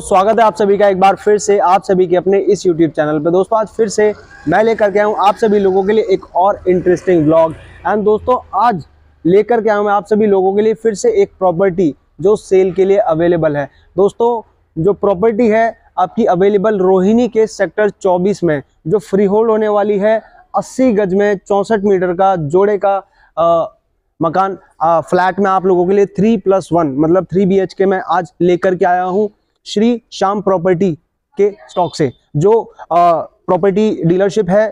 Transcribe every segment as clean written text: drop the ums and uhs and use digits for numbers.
दोस्तों स्वागत है आप सभी का एक बार फिर से आप सभी के अपने इस YouTube चैनल पे। दोस्तों आज फिर से मैं लेकर के आया हूँ आप सभी लोगों के लिए एक और इंटरेस्टिंग व्लॉग। एंड दोस्तों आज लेकर के आया हूँ आप सभी लोगों के लिए फिर से एक प्रॉपर्टी जो सेल के लिए अवेलेबल है। दोस्तों जो प्रॉपर्टी है आपकी अवेलेबल रोहिणी के सेक्टर 24 में जो फ्री होल्ड होने वाली है 80 गज में 64 मीटर का जोड़े का मकान फ्लैट में आप लोगों के लिए 3+1 मतलब 3 BHK में आज लेकर के आया हूँ श्री श्याम प्रॉपर्टी के स्टॉक से। जो प्रॉपर्टी डीलरशिप है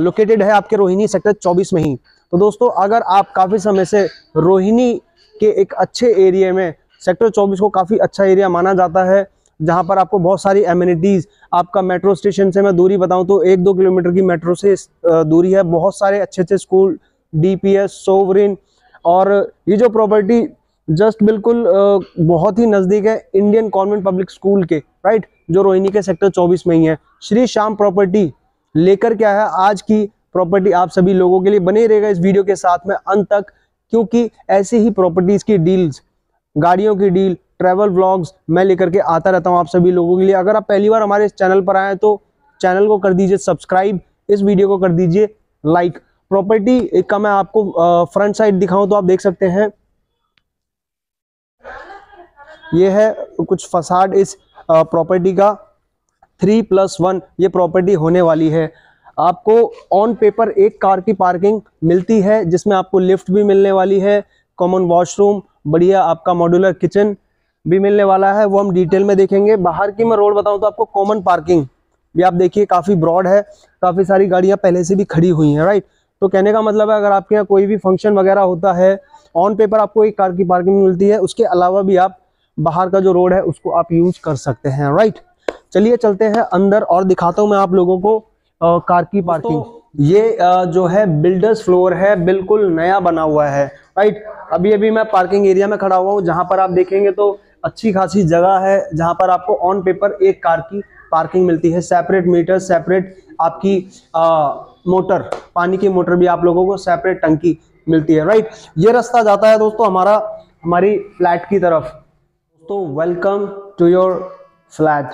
लोकेटेड है आपके रोहिणी सेक्टर 24 में ही। तो दोस्तों अगर आप काफ़ी समय से रोहिणी के एक अच्छे एरिया में, सेक्टर 24 को काफ़ी अच्छा एरिया माना जाता है जहाँ पर आपको बहुत सारी एमिनिटीज़, आपका मेट्रो स्टेशन से मैं दूरी बताऊँ तो 1-2 किलोमीटर की मेट्रो से दूरी है, बहुत सारे अच्छे अच्छे स्कूल, DPS, सोवरिन, और ये जो प्रॉपर्टी जस्ट बिल्कुल बहुत ही नज़दीक है इंडियन कॉन्वेंट पब्लिक स्कूल के, राइट, जो रोहिणी के सेक्टर 24 में ही है। श्री श्याम प्रॉपर्टी लेकर क्या है आज की प्रॉपर्टी आप सभी लोगों के लिए, बने रहेगा इस वीडियो के साथ में अंत तक, क्योंकि ऐसी ही प्रॉपर्टीज़ की डील्स, गाड़ियों की डील, ट्रैवल व्लॉग्स मैं लेकर के आता रहता हूँ आप सभी लोगों के लिए। अगर आप पहली बार हमारे इस चैनल पर आए तो चैनल को कर दीजिए सब्सक्राइब, इस वीडियो को कर दीजिए लाइक। प्रॉपर्टी का मैं आपको फ्रंट साइड दिखाऊं तो आप देख सकते हैं ये है कुछ फसाड इस प्रॉपर्टी का। 3+1 ये प्रॉपर्टी होने वाली है। आपको ऑन पेपर 1 कार की पार्किंग मिलती है जिसमें आपको लिफ्ट भी मिलने वाली है, कॉमन वॉशरूम, बढ़िया आपका मॉड्यूलर किचन भी मिलने वाला है, वो हम डिटेल में देखेंगे। बाहर की मैं रोड बताऊं तो आपको कॉमन पार्किंग ये आप देखिए काफ़ी ब्रॉड है, काफ़ी सारी गाड़ियां पहले से भी खड़ी हुई हैं, राइट। तो कहने का मतलब है अगर आपके यहाँ कोई भी फंक्शन वगैरह होता है ऑन पेपर आपको 1 कार की पार्किंग मिलती है, उसके अलावा भी आप बाहर का जो रोड है उसको आप यूज़ कर सकते हैं, राइट। चलिए चलते हैं अंदर और दिखाता हूँ मैं आप लोगों को कार की पार्किंग। ये जो है बिल्डर्स फ्लोर है, बिल्कुल नया बना हुआ है, राइट। अभी अभी मैं पार्किंग एरिया में खड़ा हुआ हूँ जहाँ पर आप देखेंगे तो अच्छी खासी जगह है जहाँ पर आपको ऑन पेपर 1 कार की पार्किंग मिलती है। सेपरेट मीटर, सेपरेट आपकी मोटर, पानी की मोटर भी आप लोगों को सेपरेट टंकी मिलती है, राइट। ये रास्ता जाता है दोस्तों हमारी फ्लैट की तरफ। तो वेलकम टू योर फ्लैट।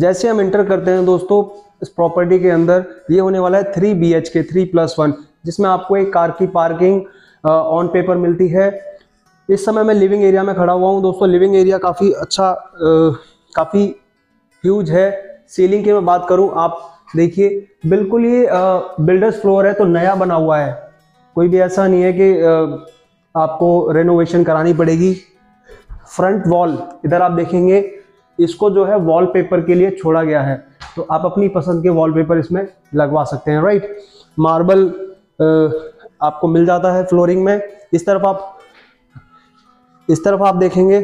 जैसे हम एंटर करते हैं दोस्तों इस प्रॉपर्टी के अंदर, ये होने वाला है 3 BHK 3+1 जिसमें आपको 1 कार की पार्किंग ऑन पेपर मिलती है। इस समय मैं लिविंग एरिया में खड़ा हुआ हूँ दोस्तों। लिविंग एरिया काफ़ी अच्छा, काफ़ी ह्यूज है। सीलिंग की मैं बात करूँ आप देखिए बिल्कुल ये बिल्डर्स फ्लोर है तो नया बना हुआ है, कोई भी ऐसा नहीं है कि आपको रेनोवेशन करानी पड़ेगी। फ्रंट वॉल इधर आप देखेंगे इसको जो है वॉलपेपर के लिए छोड़ा गया है, तो आप अपनी पसंद के वॉलपेपर इसमें लगवा सकते हैं, राइट। मार्बल आपको मिल जाता है फ्लोरिंग में। इस तरफ आप देखेंगे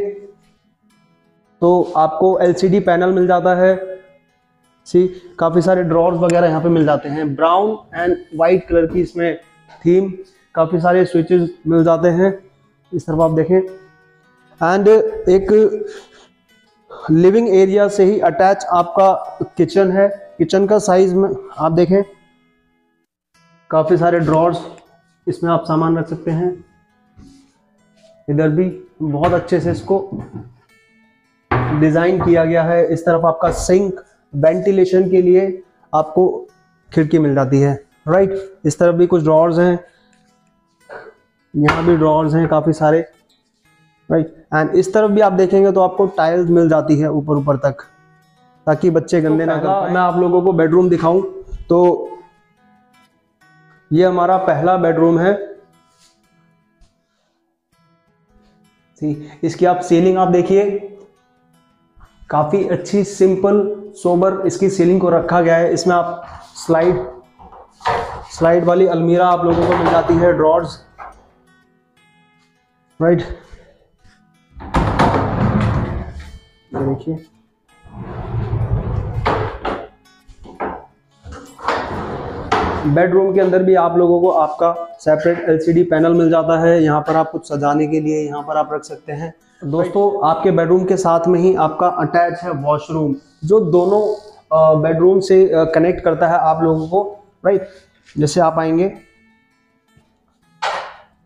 तो आपको LCD पैनल मिल जाता है, सी काफ़ी सारे ड्रॉर्स वगैरह यहाँ पे मिल जाते हैं। ब्राउन एंड वाइट कलर की इसमें थीम, काफ़ी सारे स्विचेस मिल जाते हैं। इस तरफ आप देखें एंड एक लिविंग एरिया से ही अटैच आपका किचन है। किचन का साइज में आप देखें काफ़ी सारे ड्रॉर्स, इसमें आप सामान रख सकते हैं। इधर भी बहुत अच्छे से इसको डिज़ाइन किया गया है। इस तरफ आपका सिंक, वेंटिलेशन के लिए आपको खिड़की मिल जाती है, राइट। इस तरफ भी कुछ ड्रॉर्स हैं, यहाँ भी ड्रॉर्स हैं काफ़ी सारे, राइट। एंड इस तरफ भी आप देखेंगे तो आपको टाइल्स मिल जाती है ऊपर तक ताकि बच्चे गंदे ना कर पाएं। मैं आप लोगों को बेडरूम दिखाऊं तो ये हमारा पहला बेडरूम है। इसकी आप सीलिंग आप देखिए काफ़ी अच्छी, सिंपल, सोबर इसकी सीलिंग को रखा गया है। इसमें आप स्लाइड वाली अलमीरा आप लोगों को मिल जाती है, ड्रॉर्स, राइट। ये देखिए बेडरूम के अंदर भी आप लोगों को आपका सेपरेट LCD पैनल मिल जाता है। यहाँ पर आप कुछ सजाने के लिए यहाँ पर आप रख सकते हैं। दोस्तों आपके बेडरूम के साथ में ही आपका अटैच है वॉशरूम जो दोनों बेडरूम से कनेक्ट करता है आप लोगों को, राइट। जैसे आप आएंगे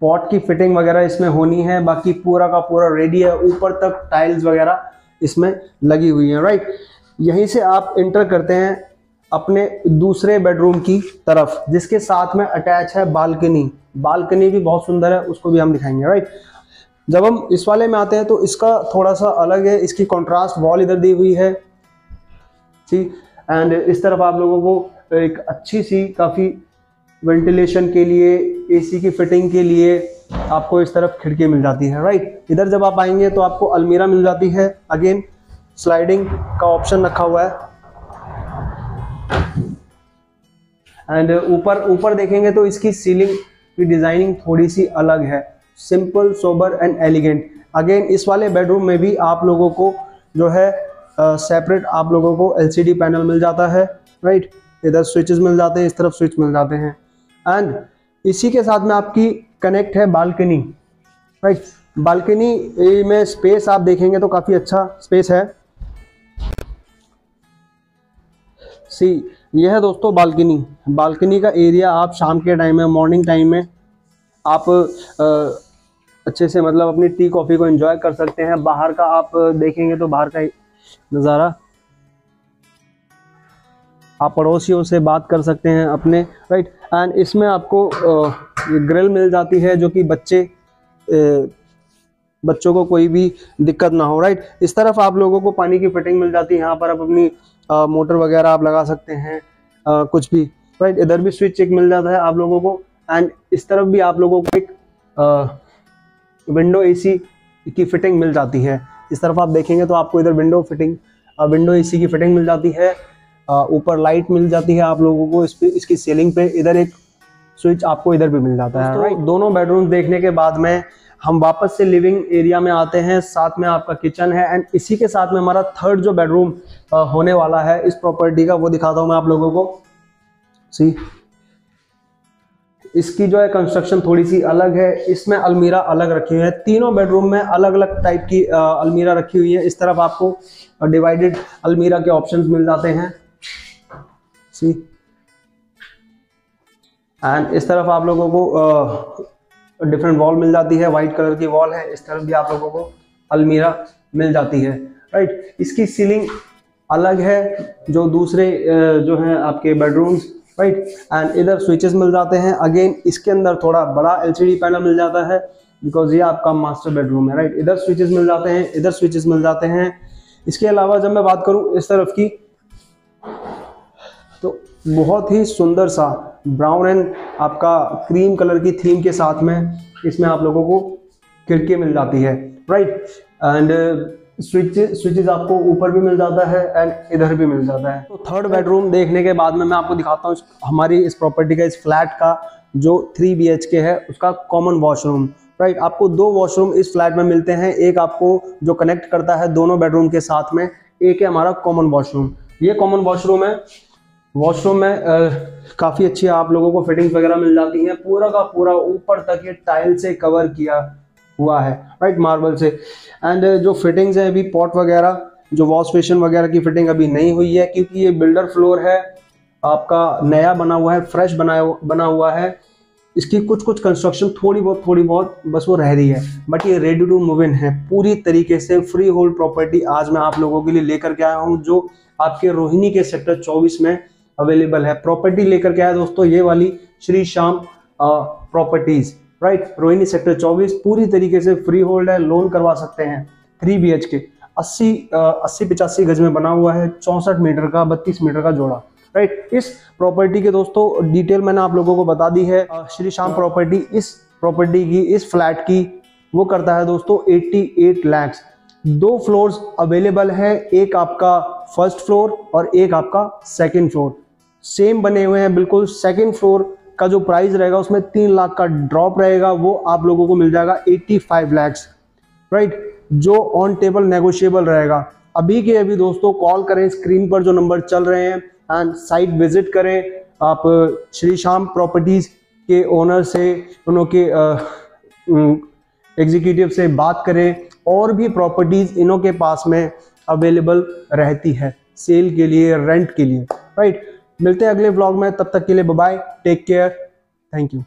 पॉट की फिटिंग वगैरह इसमें होनी है, बाकी पूरा का पूरा रेडी है। ऊपर तक टाइल्स वगैरह इसमें लगी हुई है। राइट, यहीं से आप इंटर करते हैं अपने दूसरे बेडरूम की तरफ, जिसके साथ में अटैच है बालकनी। बालकनी भी बहुत सुंदर है, उसको भी हम दिखाएंगे। राइट, जब हम इस वाले में आते हैं तो इसका थोड़ा सा अलग है, इसकी कंट्रास्ट वॉल इधर दी हुई है, ठीक। एंड इस तरफ आप लोगों को एक अच्छी सी काफ़ी वेंटिलेशन के लिए, एसी की फिटिंग के लिए आपको इस तरफ खिड़की मिल जाती है। राइट, इधर जब आप आएंगे तो आपको अलमीरा मिल जाती है। अगेन स्लाइडिंग का ऑप्शन रखा हुआ है। एंड ऊपर देखेंगे तो इसकी सीलिंग की डिज़ाइनिंग थोड़ी सी अलग है, simple, sober and elegant. Again इस वाले बेडरूम में भी आप लोगों को जो है सेपरेट आप लोगों को एलसीडी पैनल मिल जाता है। राइट, इधर स्विचेस मिल जाते हैं, इस तरफ स्विच मिल जाते हैं। एंड इसी के साथ में आपकी कनेक्ट है बालकनी। राइट, बालकनी में स्पेस आप देखेंगे तो काफ़ी अच्छा स्पेस है। सी, यह है दोस्तों बालकनी। बालकनी का एरिया आप शाम के टाइम में, मॉर्निंग टाइम में आप अच्छे से मतलब अपनी टी कॉफ़ी को एंजॉय कर सकते हैं। बाहर का आप देखेंगे तो बाहर का नज़ारा, आप पड़ोसियों से बात कर सकते हैं अपने। राइट, एंड इसमें आपको ग्रिल मिल जाती है, जो कि बच्चों को कोई भी दिक्कत ना हो। राइट, इस तरफ आप लोगों को पानी की फिटिंग मिल जाती है, यहाँ पर आप अपनी मोटर वगैरह आप लगा सकते हैं, कुछ भी। राइट, इधर भी स्विच एक मिल जाता है आप लोगों को। एंड इस तरफ भी आप लोगों को एक विंडो एसी की फिटिंग मिल जाती है। इस तरफ आप देखेंगे तो आपको इधर विंडो एसी की फिटिंग मिल जाती है। ऊपर लाइट मिल जाती है आप लोगों को इसकी सीलिंग पे। इधर एक स्विच आपको इधर भी मिल जाता है। राइट, दोनों बेडरूम देखने के बाद में हम वापस से लिविंग एरिया में आते हैं। साथ में आपका किचन है एंड इसी के साथ में हमारा थर्ड जो बेडरूम होने वाला है इस प्रॉपर्टी का, वो दिखाता हूँ मैं आप लोगों को। सी, इसकी जो है कंस्ट्रक्शन थोड़ी सी अलग है, इसमें अलमीरा अलग रखी हुई है। तीनों बेडरूम में अलग अलग टाइप की अलमीरा रखी हुई है। इस तरफ आपको डिवाइडेड अलमीरा के ऑप्शंस मिल जाते हैं। सी, एंड इस तरफ आप लोगों को डिफरेंट वॉल मिल जाती है, वाइट कलर की वॉल है। इस तरफ भी आप लोगों को अलमीरा मिल जाती है। राइट, इसकी सीलिंग अलग है जो दूसरे जो हैं आपके बेडरूम्स। राइट, एंड इधर स्विचेस मिल जाते हैं। अगेन इसके अंदर थोड़ा बड़ा एलसीडी पैनल मिल जाता है, बिकॉज ये आपका मास्टर बेडरूम है। राइट, इधर स्विचेस मिल जाते हैं, इधर स्विचेस मिल जाते हैं। इसके अलावा जब मैं बात करूं इस तरफ की, तो बहुत ही सुंदर सा ब्राउन एंड आपका क्रीम कलर की थीम के साथ में इसमें आप लोगों को खिड़की मिल जाती है। राइट, एंड स्विचेस आपको ऊपर भी मिल जाता है एंड इधर भी मिल जाता है। तो थर्ड बेडरूम देखने के बाद में मैं आपको दिखाता हूँ हमारी इस प्रॉपर्टी का, इस फ्लैट का जो 3 BHK है, उसका कॉमन वॉशरूम। राइट, आपको 2 वॉशरूम इस फ्लैट में मिलते हैं। एक आपको जो कनेक्ट करता है दोनों बेडरूम के साथ में, एक है हमारा कॉमन वॉशरूम। ये कॉमन वॉशरूम है। वॉशरूम में काफ़ी अच्छी आप लोगों को फिटिंग्स वगैरह मिल जाती हैं। पूरा का पूरा ऊपर तक ये टाइल से कवर किया हुआ है। राइट, मार्बल से। एंड जो फिटिंग्स है अभी, पॉट वगैरह, जो वॉश बेसिन वगैरह की फिटिंग अभी नहीं हुई है, क्योंकि ये बिल्डर फ्लोर है आपका, नया बना हुआ है, फ्रेश बना हुआ है। इसकी कुछ कंस्ट्रक्शन थोड़ी बहुत बस वो रह रही है, बट ये रेडी टू मूव इन है पूरी तरीके से। फ्री होल्ड प्रॉपर्टी आज मैं आप लोगों के लिए लेकर के आया हूँ, जो आपके रोहिणी के सेक्टर 24 में अवेलेबल है। प्रॉपर्टी लेकर के आया दोस्तों ये वाली, Shri Shyam properties. Right, Rohini sector 24, पूरी तरीके से फ्री होल्ड है, लोन करवा सकते हैं। 3 BHK, 80-85 गज में बना हुआ है, 64 मीटर का, 32 मीटर का जोड़ा। राइट, इस प्रॉपर्टी के दोस्तों डिटेल मैंने आप लोगों को बता दी है। श्री श्याम प्रॉपर्टी इस प्रॉपर्टी की, इस फ्लैट की वो करता है दोस्तों 88 लाख। 2 फ्लोर्स अवेलेबल है, एक आपका फर्स्ट फ्लोर और एक आपका सेकेंड फ्लोर, सेम बने हुए हैं बिल्कुल। सेकेंड फ्लोर का जो प्राइस रहेगा उसमें 3 लाख का ड्रॉप रहेगा, वो आप लोगों को मिल जाएगा 85 लाख। राइट, जो ऑन टेबल नेगोशिएबल रहेगा। अभी के अभी दोस्तों कॉल करें स्क्रीन पर जो नंबर चल रहे हैं, एंड साइट विजिट करें आप श्री श्याम प्रॉपर्टीज़ के ओनर से, उनके एग्जीक्यूटिव से बात करें। और भी प्रॉपर्टीज़ इनों के पास में अवेलेबल रहती है सेल के लिए, रेंट के लिए। राइट, मिलते हैं अगले व्लॉग में, तब तक के लिए bye bye, take care, thank you.